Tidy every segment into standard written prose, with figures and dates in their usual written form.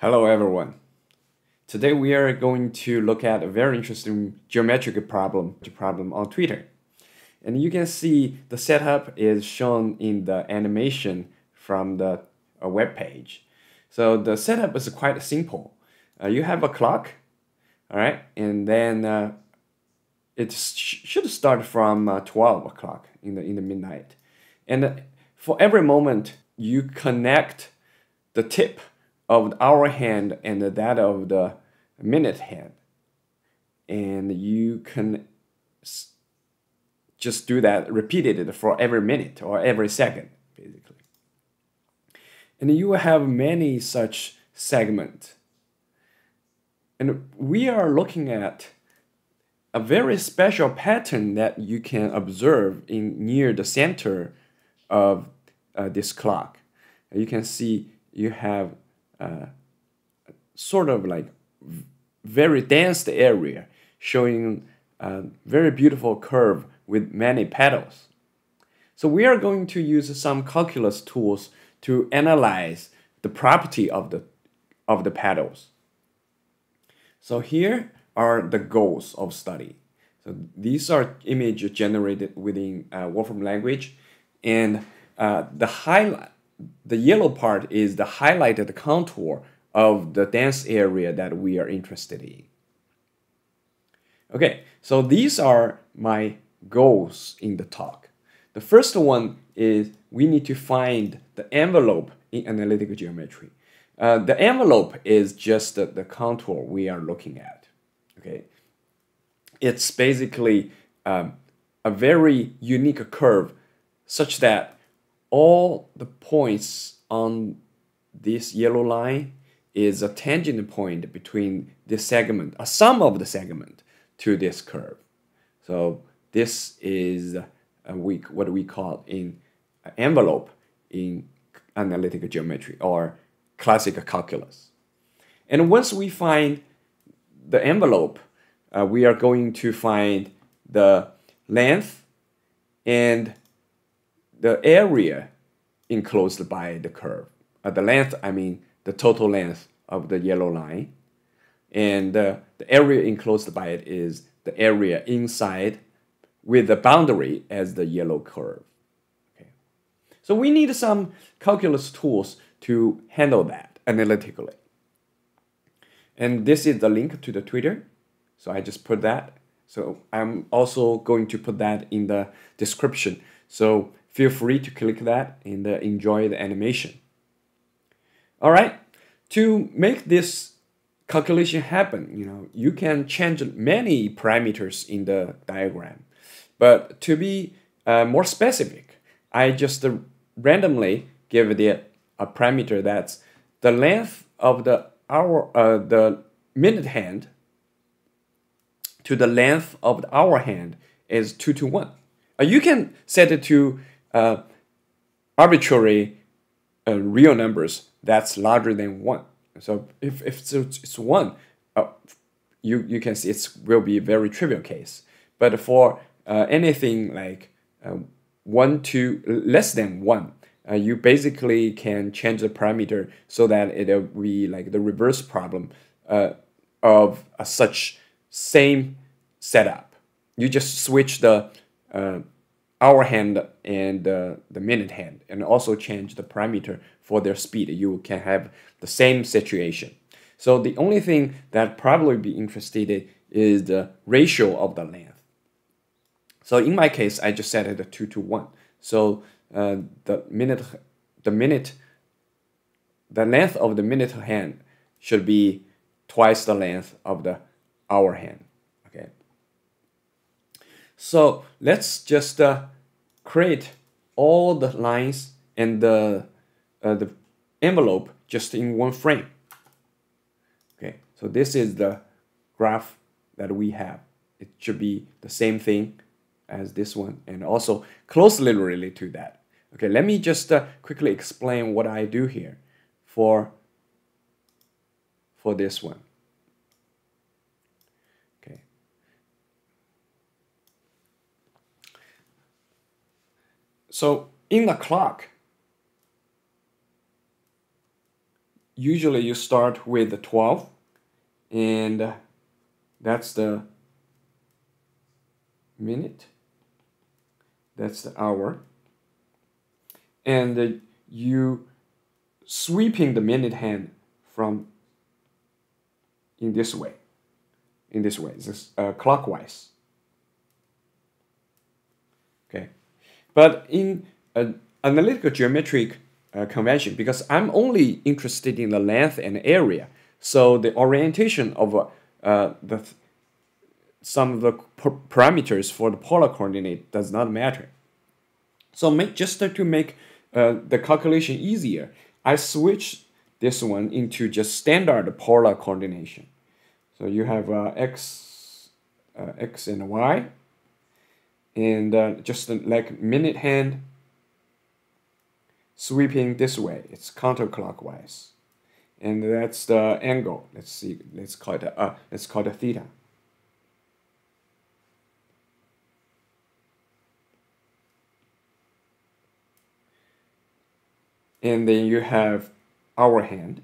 Hello everyone. Today we are going to look at a very interesting geometric problem on Twitter. And you can see the setup is shown in the animation from the web page. So the setup is quite simple. You have a clock, all right, and then it should start from 12 o'clock in the midnight. And for every moment you connect the tip of the hour hand and that of the minute hand, and you can just do that repeated for every minute or every second basically, and you will have many such segments. And we are looking at a very special pattern that you can observe near the center of this clock. You can see you have sort of like very dense area showing a very beautiful curve with many petals. So we are going to use some calculus tools to analyze the property of the petals. So here are the goals of study. So these are images generated within Wolfram language, and the yellow part is the highlighted contour of the dense area that we are interested in. Okay, so these are my goals in the talk. The first one is we need to find the envelope in analytical geometry. The envelope is just the contour we are looking at. Okay, it's basically a very unique curve such that all the points on this yellow line is a tangent point between this segment, a sum of the segment, to this curve. So this is what we call an envelope in analytical geometry or classical calculus. And once we find the envelope, we are going to find the length and the area enclosed by the curve. The length, I mean the total length of the yellow line, and the area enclosed by it is the area inside with the boundary as the yellow curve. Okay. So we need some calculus tools to handle that analytically. And this is the link to the Twitter, so I just put that. So I'm also going to put that in the description. So feel free to click that and enjoy the animation. All right, to make this calculation happen, you can change many parameters in the diagram. But to be more specific, I just randomly give it a parameter that's the length of the minute hand to the length of the hour hand is 2 to 1. You can set it to arbitrary real numbers that's larger than 1. So if it's 1, you can see it will be a very trivial case. But for anything like 1 to less than 1, you basically can change the parameter so that it'll be like the reverse problem of such same setup. You just switch the hour hand and the minute hand, and also change the parameter for their speed. You can have the same situation. So the only thing that probably be interested in is the ratio of the length. So in my case, I just set it at 2 to 1. So the length of the minute hand should be twice the length of the hour hand. Okay. So let's just create all the lines and the envelope just in one frame. Okay, so this is the graph that we have. It should be the same thing as this one and also closely related to that. Okay, let me just quickly explain what I do here for this one. So in the clock, usually you start with the 12, and that's the minute, that's the hour, and you sweeping the minute hand from in this way, this clockwise. Okay, but in analytical geometric convention, because I'm only interested in the length and area, so the orientation of some of the parameters for the polar coordinate does not matter. So just to make the calculation easier, I switch this one into just standard polar coordination. So you have x and y, and just like minute hand sweeping this way, it's counterclockwise, and that's the angle. Let's see, let's call it a theta. And then you have hour hand,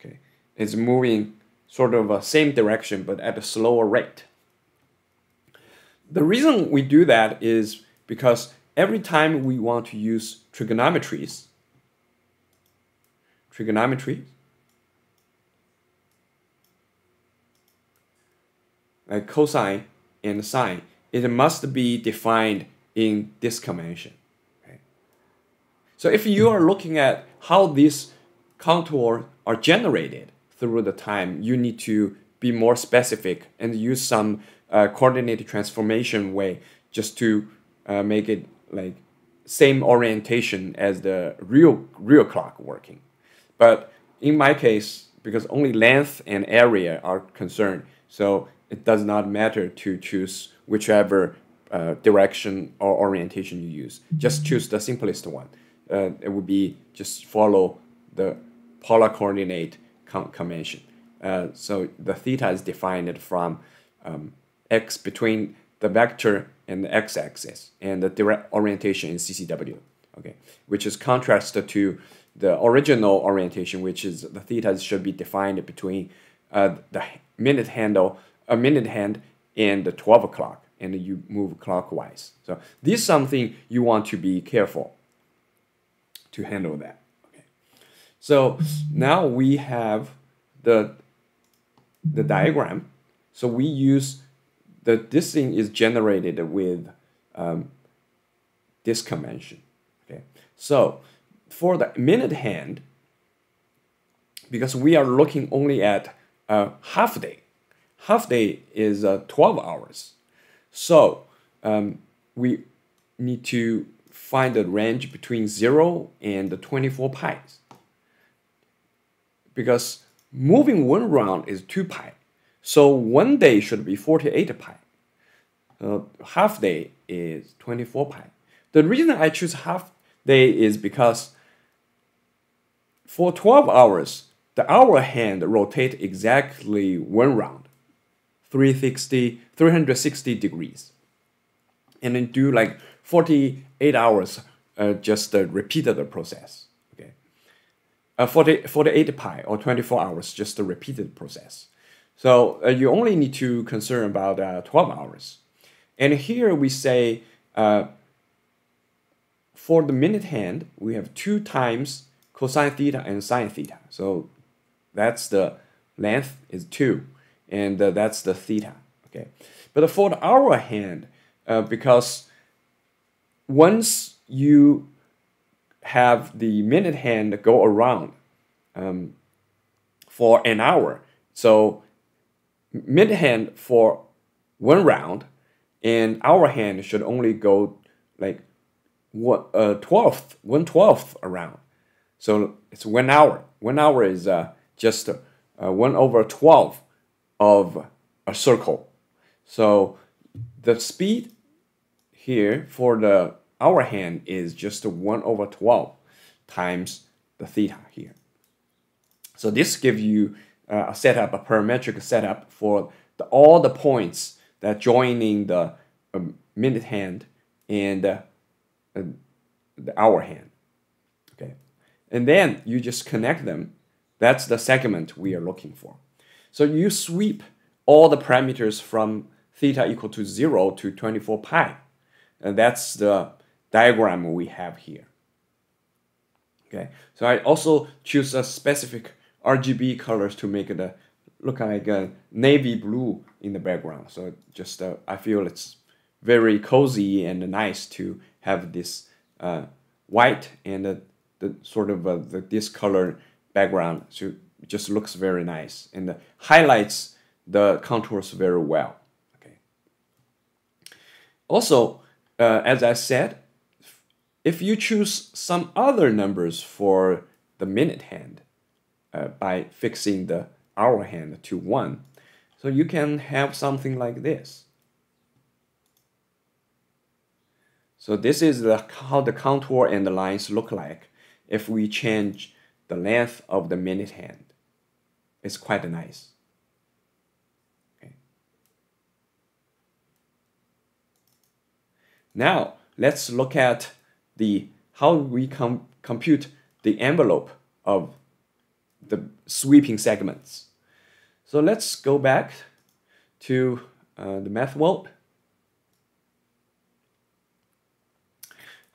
okay, it's moving sort of same direction but at a slower rate. The reason we do that is because every time we want to use trigonometry, like cosine and sine, it must be defined in this convention. Okay? So if you are looking at how these contours are generated through the time, you need to be more specific and use some coordinate transformation way just to make it like same orientation as the real clock working. But in my case, because only length and area are concerned, so it does not matter to choose whichever direction or orientation you use. Just choose the simplest one. It would be just follow the polar coordinate convention. So the theta is defined from x between the vector and the x-axis, and the direct orientation is CCW, okay, which is contrast to the original orientation, which is the theta should be defined between the minute hand and the 12 o'clock, and you move clockwise. So this is something you want to be careful to handle that. Okay. So now we have the diagram. So we use this thing is generated with this convention. Okay. So for the minute hand, because we are looking only at half day. Half day is 12 hours, so we need to find the range between 0 and 24 pi, because moving one round is 2 pi, so one day should be 48 pi. Half day is 24 pi. The reason I choose half day is because for 12 hours, the hour hand rotates exactly one round. 360 degrees, and then do like 48 hours just repeated the process. Okay, 48 pi or 24 hours just a repeated process. So you only need to concern about 12 hours. And here we say for the minute hand we have 2 times cosine theta and sine theta. So that's the length is 2. And that's the theta, okay? But for the hour hand, because once you have the minute hand go around for an hour, so minute hand for one round, and hour hand should only go like 1/12 around. So it's 1 hour. 1 hour is just 1/12. Of a circle. So the speed here for the hour hand is just 1/12 times the theta here. So this gives you a parametric setup for all the points that joining the a minute hand and the hour hand. Okay, and then you just connect them. That's the segment we are looking for. So you sweep all the parameters from theta equal to 0 to 24 pi. And that's the diagram we have here. Okay, so I also choose a specific RGB colors to make it look like a navy blue in the background. So just I feel it's very cozy and nice to have this white and the sort of this color background. So it just looks very nice and highlights the contours very well. Okay. Also, as I said, if you choose some other numbers for the minute hand by fixing the hour hand to 1, so you can have something like this. So this is how the contour and the lines look like if we change the length of the minute hand. It's quite nice. Okay. Now let's look at how we compute the envelope of the sweeping segments. So let's go back to the math world.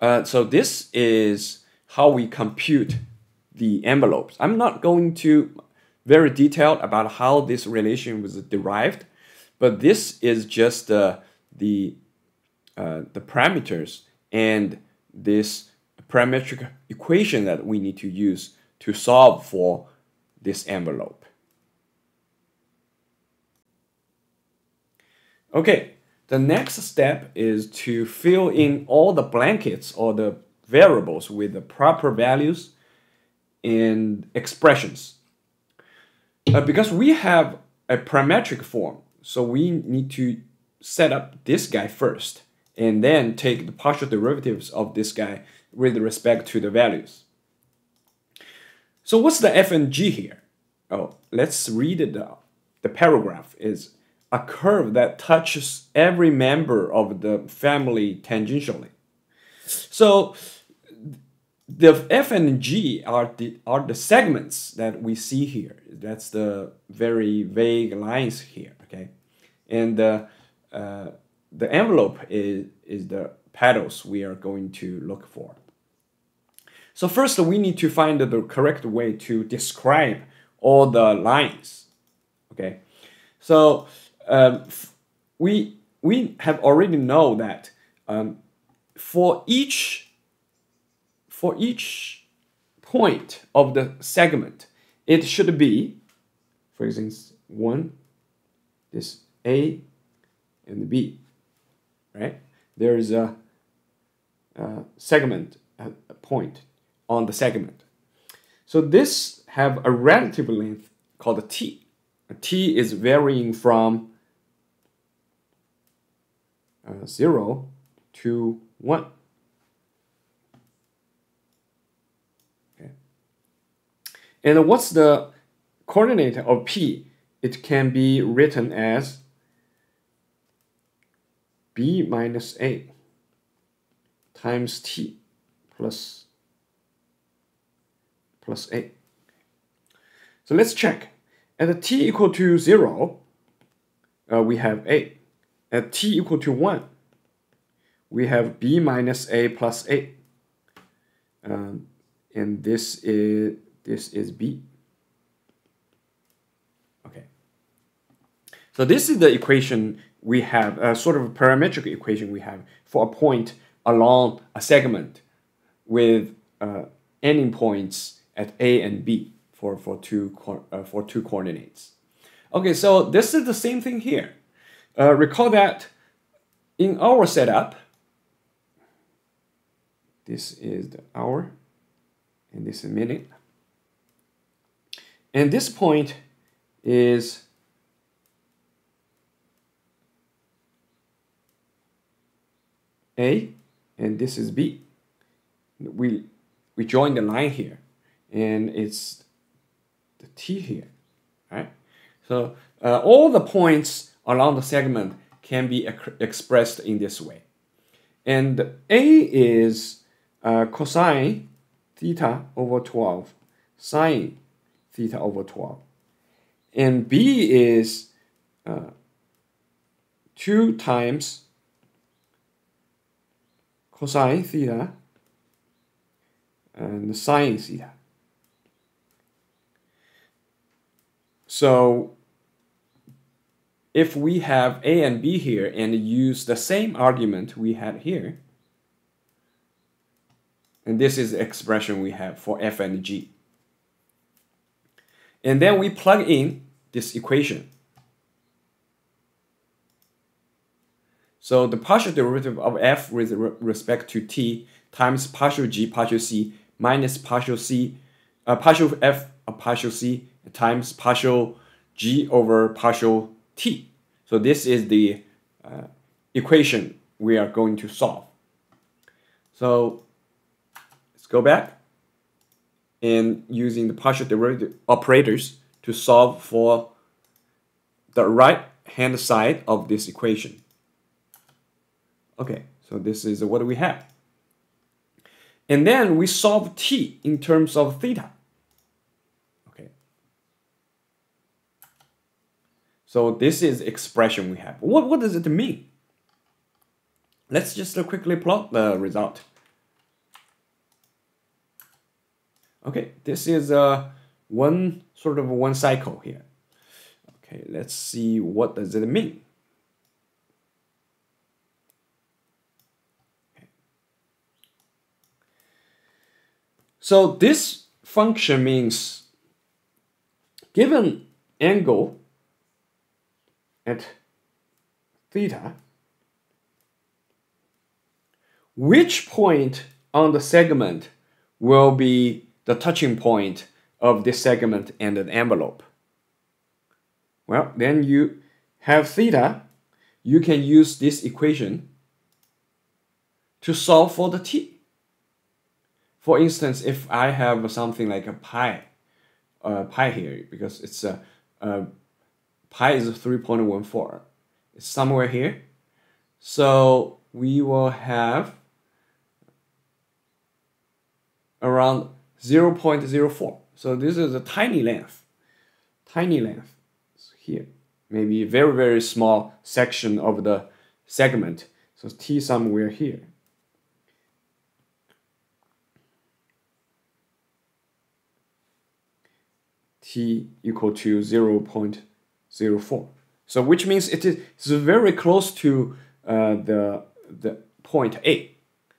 So this is how we compute the envelopes. I'm not going to very detailed about how this relation was derived, but this is just the parameters and this parametric equation that we need to use to solve for this envelope. Okay, the next step is to fill in all the blankets or the variables with the proper values and expressions. Because we have a parametric form, so we need to set up this guy first, and then take the partial derivatives of this guy with respect to the values. So what's the f and g here? Oh, let's read it out. The paragraph is a curve that touches every member of the family tangentially. So the f and g are the segments that we see here. That's the very vague lines here, okay? And the envelope is the petals we are going to look for. So first we need to find the correct way to describe all the lines. Okay, so we have already know that for each point of the segment, it should be, for instance, this A and B. Right? There is a segment, a point on the segment. So this have a relative length called a t. A t is varying from 0 to 1. Okay. And what's the coordinate of p? It can be written as b minus a times t plus a. So let's check. At the t equal to 0, we have a. At t equal to 1, we have b minus a plus a. And this is b. Okay. So this is the equation we have, a sort of a parametric equation we have for a point along a segment with ending points at A and B for two coordinates. Okay, so this is the same thing here. Recall that in our setup, this is the hour and this is minute. And this point is A and this is B. We join the line here, and it's the t here, right? So all the points along the segment can be expressed in this way. And A is cosine theta over 12, sine theta over 12. And B is 2 times cosine theta and sine theta. So if we have A and B here and use the same argument we had here, and this is the expression we have for F and G. And then we plug in this equation. So the partial derivative of F with respect to T times partial G partial C minus partial C, partial F of partial C times partial G over partial T. So this is the equation we are going to solve. So let's go back and using the partial derivative operators to solve for the right hand side of this equation. Okay, so this is what we have. And then we solve T in terms of theta. So this is the expression we have. What does it mean? Let's just quickly plot the result. Okay, this is one cycle here. Okay, let's see what does it mean. Okay. So this function means given angle at theta, which point on the segment will be the touching point of this segment and an envelope? Well, then you have theta, you can use this equation to solve for the T. For instance, if I have something like a pi here, because it's pi is 3.14. It's somewhere here. So we will have around 0.04. So this is a tiny length. Tiny length here. Maybe a very, very small section of the segment. So T somewhere here. T equal to 0.04. So which means it is very close to the point A.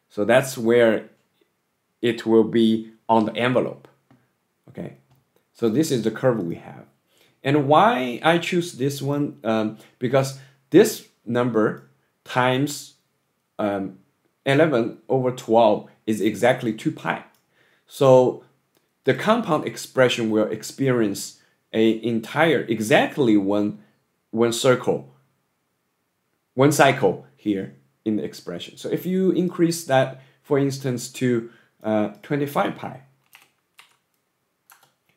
So that's where it will be on the envelope. Okay. So this is the curve we have. And why I choose this one? Because this number times 11 over 12 is exactly 2 pi. So the compound expression will experience exactly one cycle here in the expression. So if you increase that, for instance, to 25 pi,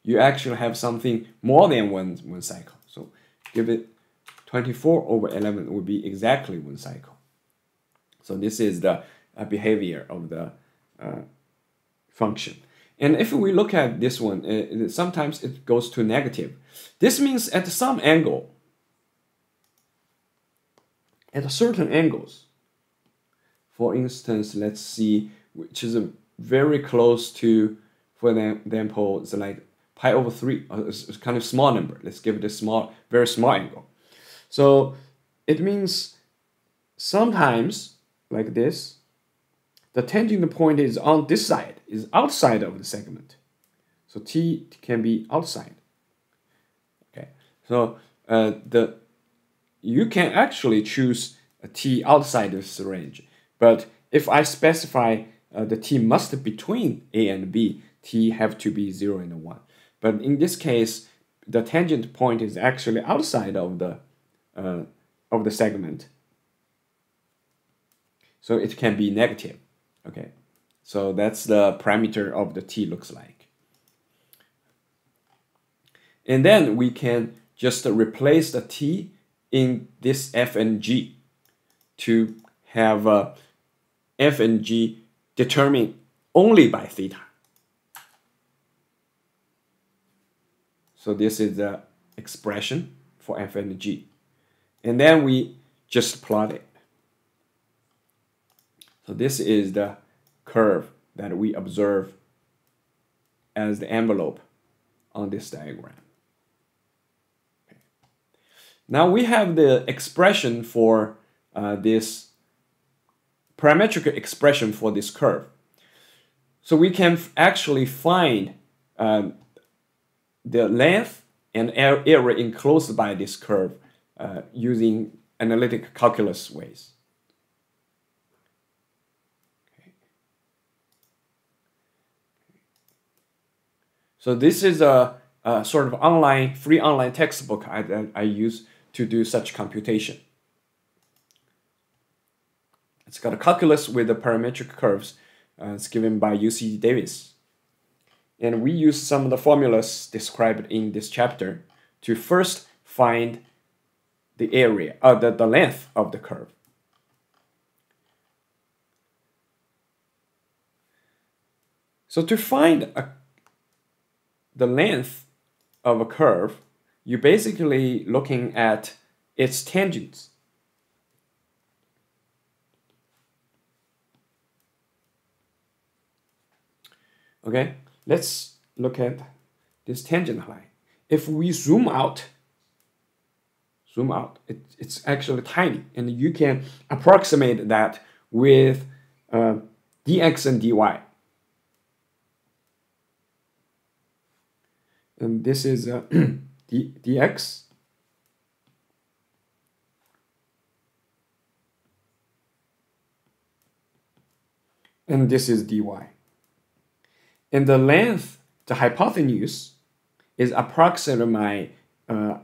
you actually have something more than one cycle. So give it 24 over 11 would be exactly 1 cycle. So this is the behavior of the function. And if we look at this one, sometimes it goes to negative. This means at some angle, at certain angles, for instance, let's see, which is very close to, for example, it's like pi over 3, it's kind of small number. Let's give it a small, very small angle. So it means sometimes, like this, the tangent point is on this side, is outside of the segment. So T can be outside. Okay, so you can actually choose a T outside this range. But if I specify the T must be between A and B, T have to be 0 and 1. But in this case, the tangent point is actually outside of the segment. So it can be negative. Okay, so that's the parameter of the T looks like. And then we can just replace the T in this F and G to have f and g determined only by theta. So this is the expression for f and g. And then we just plot it. So this is the curve that we observe as the envelope on this diagram. Okay. Now we have the expression for this parametric expression for this curve. So we can actually find the length and area enclosed by this curve using analytic calculus ways. So this is a sort of online, free online textbook I use to do such computation. It's got a calculus with the parametric curves. It's given by UC Davis. And we use some of the formulas described in this chapter to first find the area, the length of the curve. So to find the length of a curve, you're basically looking at its tangents. Okay, let's look at this tangent line. If we zoom out, it's actually tiny, and you can approximate that with dx and dy. And this is dx. And this is dy. And the length, the hypotenuse, is approximately my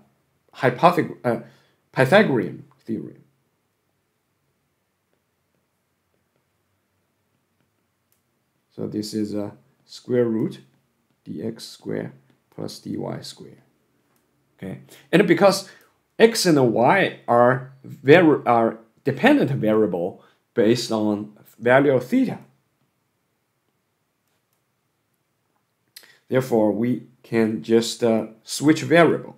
Pythagorean theorem. So this is a square root dx squared plus dy squared. Okay, and because x and y are dependent variable based on value of theta, therefore we can just switch variable.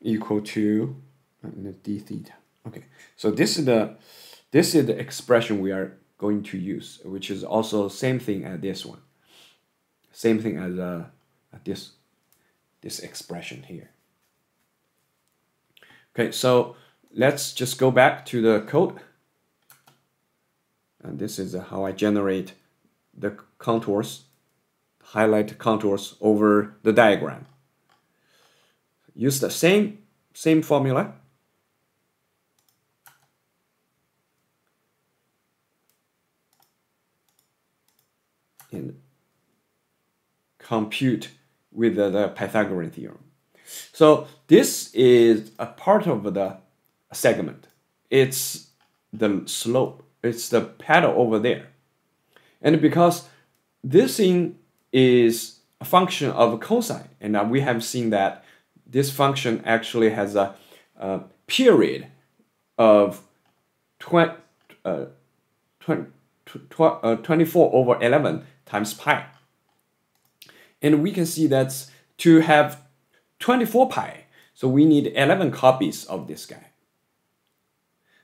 Equal to d theta. Okay, so this is the expression we are going to use, which is also same thing as this one, same thing as this expression here. Okay, so let's just go back to the code, and this is how I generate the contours, highlight contours over the diagram. Use the same formula. And compute with the Pythagorean theorem. So this is a part of the segment. It's the slope. It's the petal over there. And because this thing is a function of cosine, and we have seen that this function actually has a period of 24 over 11 times pi. And we can see that to have 24 pi, so we need 11 copies of this guy.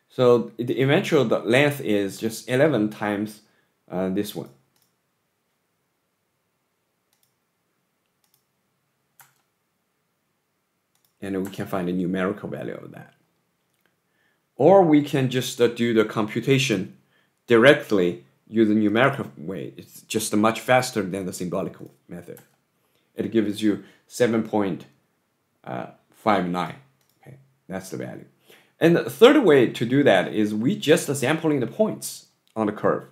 So the eventual length is just 11 times this one. And we can find a numerical value of that. Or we can just do the computation directly using the numerical way. It's just much faster than the symbolic method. It gives you 7.59. Okay, that's the value. And the third way to do that is we just sampling the points on the curve.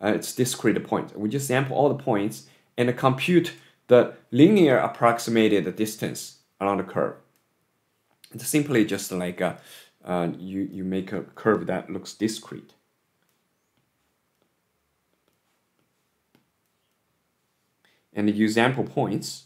It's discrete points. We just sample all the points and compute the linear approximated distance along the curve. It's simply just like you make a curve that looks discrete. And you sample points.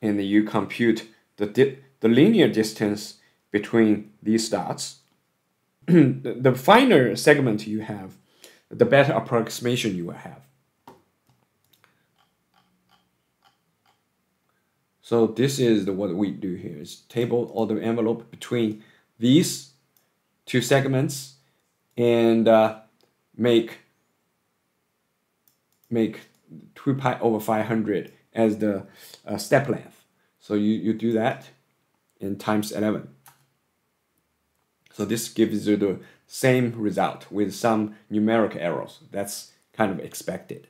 And you compute the linear distance between these dots. The finer segment you have, the better approximation you will have. So this is what we do here, is table all the envelope between these two segments and make 2 pi over 500 as the step length. So you do that and times 11. So this gives you the same result with some numeric errors. That's kind of expected.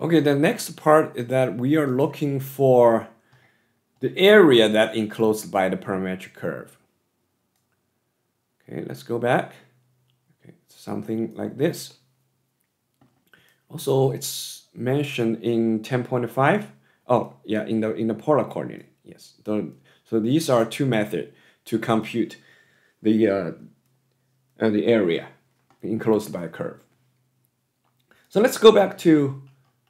Okay, the next part is that we are looking for the area that enclosed by the parametric curve. Okay, let's go back. Okay, something like this. Also, it's mentioned in 10.5. Oh, yeah, in the polar coordinate. Yes. So these are two methods to compute the area enclosed by a curve. So let's go back to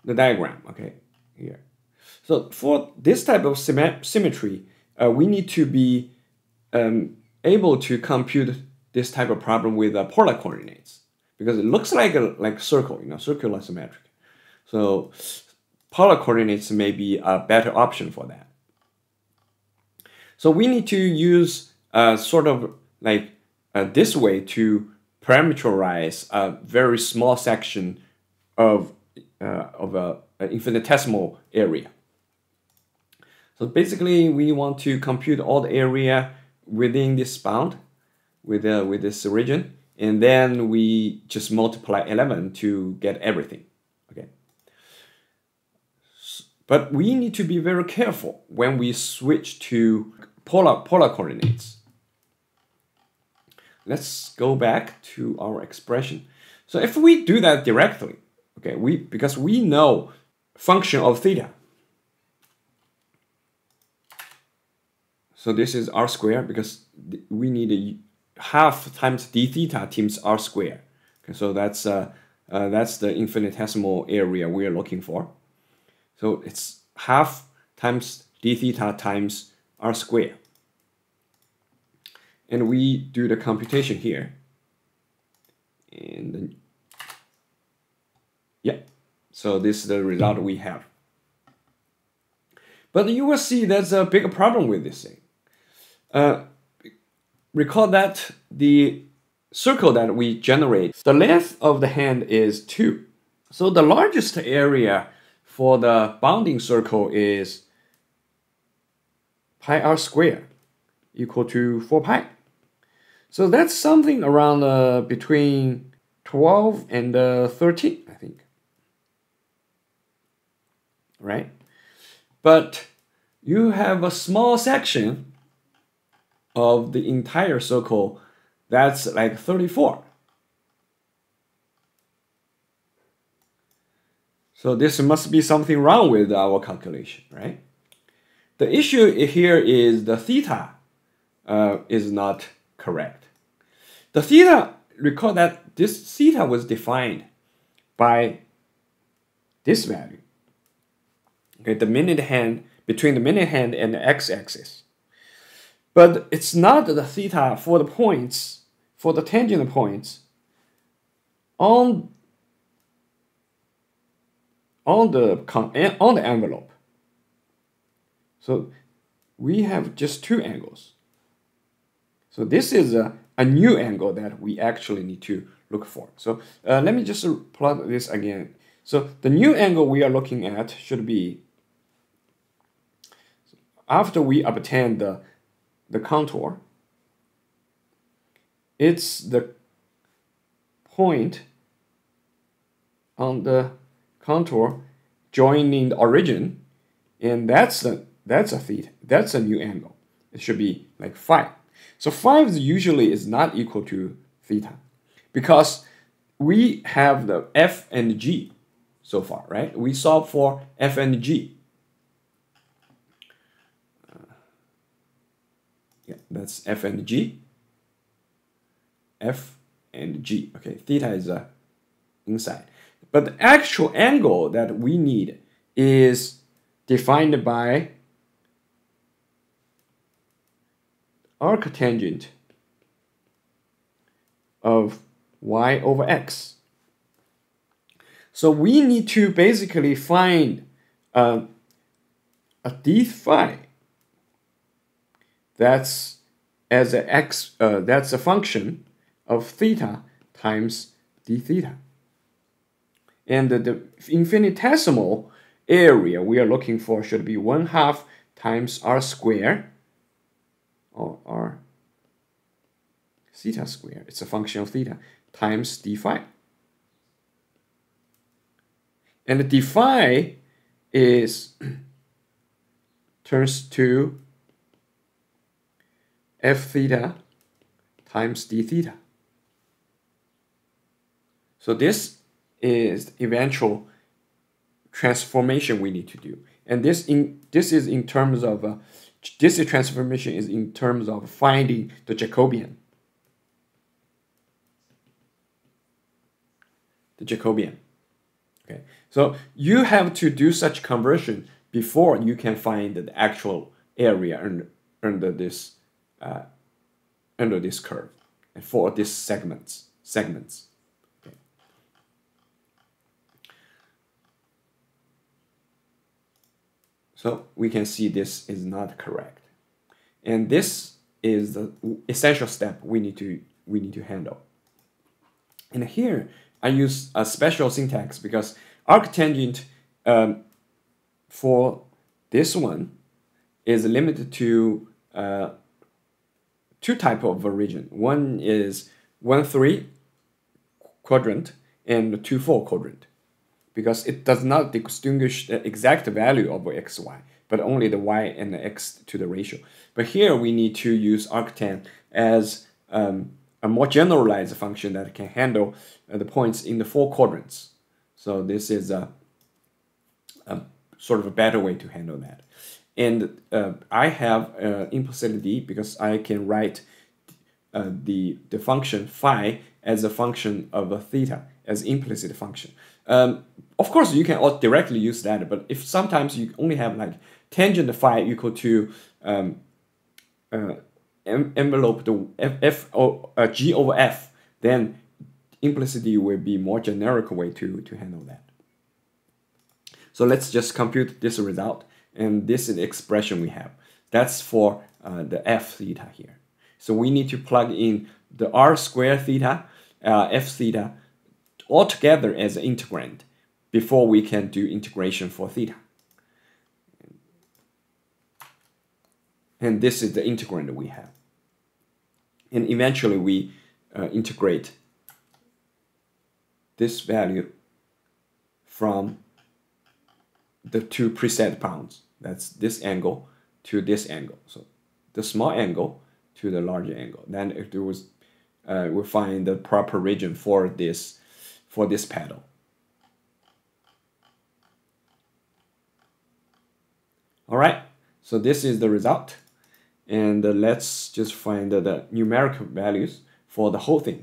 the diagram, okay, here. So for this type of symmetry, we need to be able to compute this type of problem with polar coordinates, because it looks like a circle, you know, circular symmetric. So polar coordinates may be a better option for that. So we need to use sort of like this way to parameterize a very small section of an infinitesimal area. So basically, we want to compute all the area within this bound, with this region, and then we just multiply 11 to get everything. Okay. But we need to be very careful when we switch to polar coordinates. Let's go back to our expression. So if we do that directly, okay, because we know function of theta. So this is r squared, because we need a half times d theta times r squared. Okay, so that's the infinitesimal area we are looking for. So it's half times d theta times r squared. And we do the computation here. And then yeah, so this is the result we have. But you will see there's a big problem with this thing. Recall that the circle that we generate, the length of the hand is 2. So the largest area for the bounding circle is pi r squared equal to 4 pi. So that's something around between 12 and 13, I think. Right? But you have a small section of the entire circle that's like 34. So this must be something wrong with our calculation, right? The issue here is the theta is not correct. The theta, recall that this theta was defined by this value. Okay, the minute hand, between the minute hand and the x-axis. But it's not the theta for the points, for the tangent points on the envelope. So we have just two angles. So this is a new angle that we actually need to look for. So let me just plot this again. So the new angle we are looking at should be after we obtain the contour, it's the point on the contour joining the origin, and that's a new angle. It should be like 5. So 5 usually is not equal to theta, because we have the f and g so far, right? We solve for f and g. Yeah, that's f and g. F and g. Okay, theta is inside. But the actual angle that we need is defined by arctangent of y over x. So we need to basically find a d phi that's as a x that's a function of theta times d theta. And the infinitesimal area we are looking for should be 1/2 times r square or r theta square. It's a function of theta times d phi. And the d phi is turns to f theta times d theta. So this is the eventual transformation we need to do, and this transformation is in terms of finding the Jacobian. Okay, so you have to do such conversion before you can find the actual area under this curve and for these segments. Okay. So we can see this is not correct, and this is the essential step we need to handle. And here I use a special syntax because arctangent for this one is limited to two types of origin. One is 1-3 quadrant and 2-4 quadrant, because it does not distinguish the exact value of x, y, but only the y and the x to the ratio. But here we need to use arctan as a more generalized function that can handle the points in the 4 quadrants. So this is a sort of a better way to handle that. And I have implicit d because I can write the function phi as a function of a theta, as implicit function. Of course, you can all directly use that, but if sometimes you only have like tangent phi equal to envelope the g over f, then implicit d will be more generic way to handle that. So let's just compute this result. And this is the expression we have. That's for the f theta here. So we need to plug in the r square theta, f theta, all together as an integrand before we can do integration for theta. And this is the integrand we have. And eventually we integrate this value from the 2 preset bounds. That's this angle to this angle. So the small angle to the larger angle. Then if there was, we'll find the proper region for this paddle. All right. So this is the result, and let's just find the numeric values for the whole thing.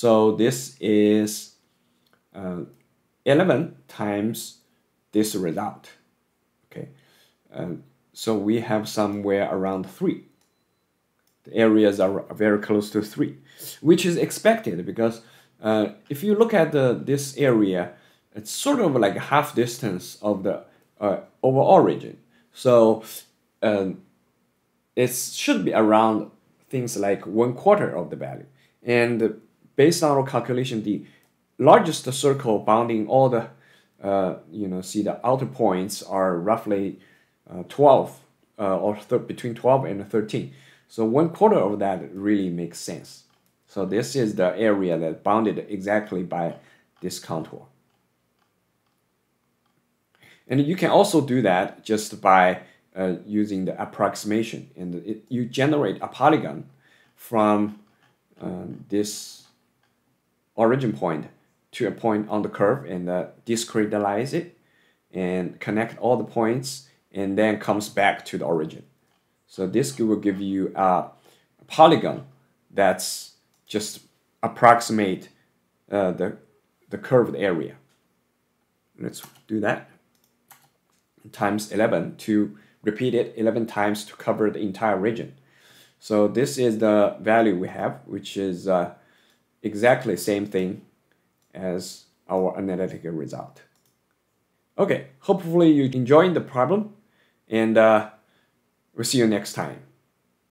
So this is 11 times this result. Okay, so we have somewhere around 3. The areas are very close to 3, which is expected because if you look at this area, it's sort of like half distance of the overall origin. So it should be around things like 1/4 of the value. And based on our calculation, the largest circle bounding all the see the outer points are roughly 12 or between 12 and 13. So 1/4 of that really makes sense. So this is the area that bounded exactly by this contour. And you can also do that just by using the approximation, and you generate a polygon from this origin point to a point on the curve, and discretize it and connect all the points, and then comes back to the origin. So this will give you a polygon that's just approximate the curved area. Let's do that times 11 to repeat it 11 times to cover the entire region. So this is the value we have, which is exactly same thing as our analytical result. Okay, hopefully you enjoyed the problem, and we'll see you next time.